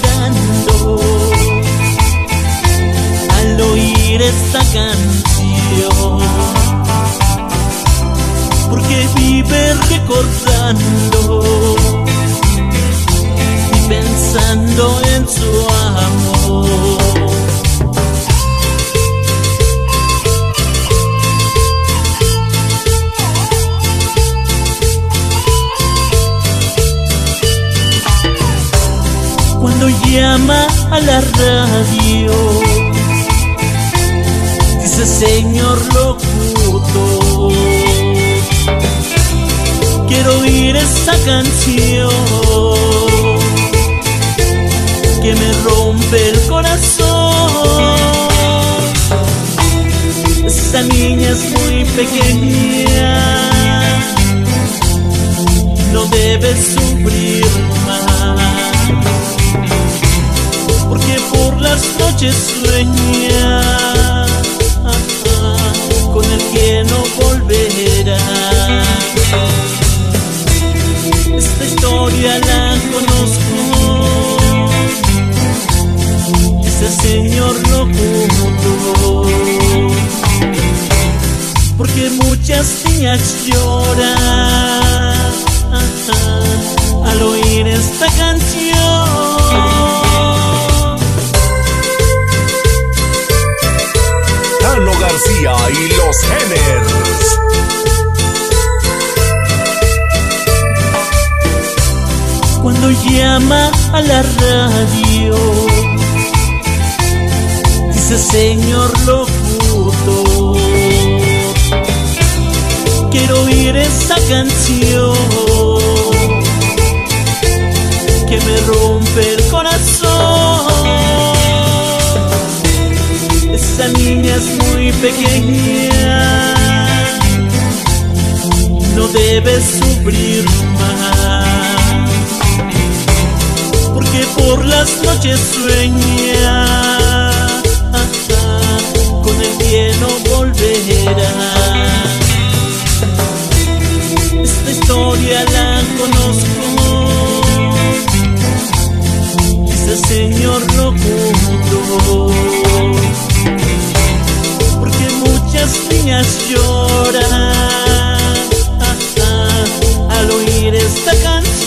llorando al oír esta canción, porque vive recordando y pensando en su amor. Cuando llama a la radio, dice: señor locutor, quiero oír esa canción que me rompe el corazón. Esta niña es muy pequeña, no debe sufrir más, porque por las noches sueña con el que no volverá. Esta historia la conozco, es el señor locutor, porque muchas niñas lloran al oír esta canción. García y los Geners. Cuando llama a la radio, dice: señor locutor, quiero oír esa canción que me rompe el corazón. Esa niña es muy pequeña, no debe sufrir más, porque por las noches sueña con el que no volverá. Esta historia la conozco, es el señor locutor, muchas niñas lloran al oír esta canción.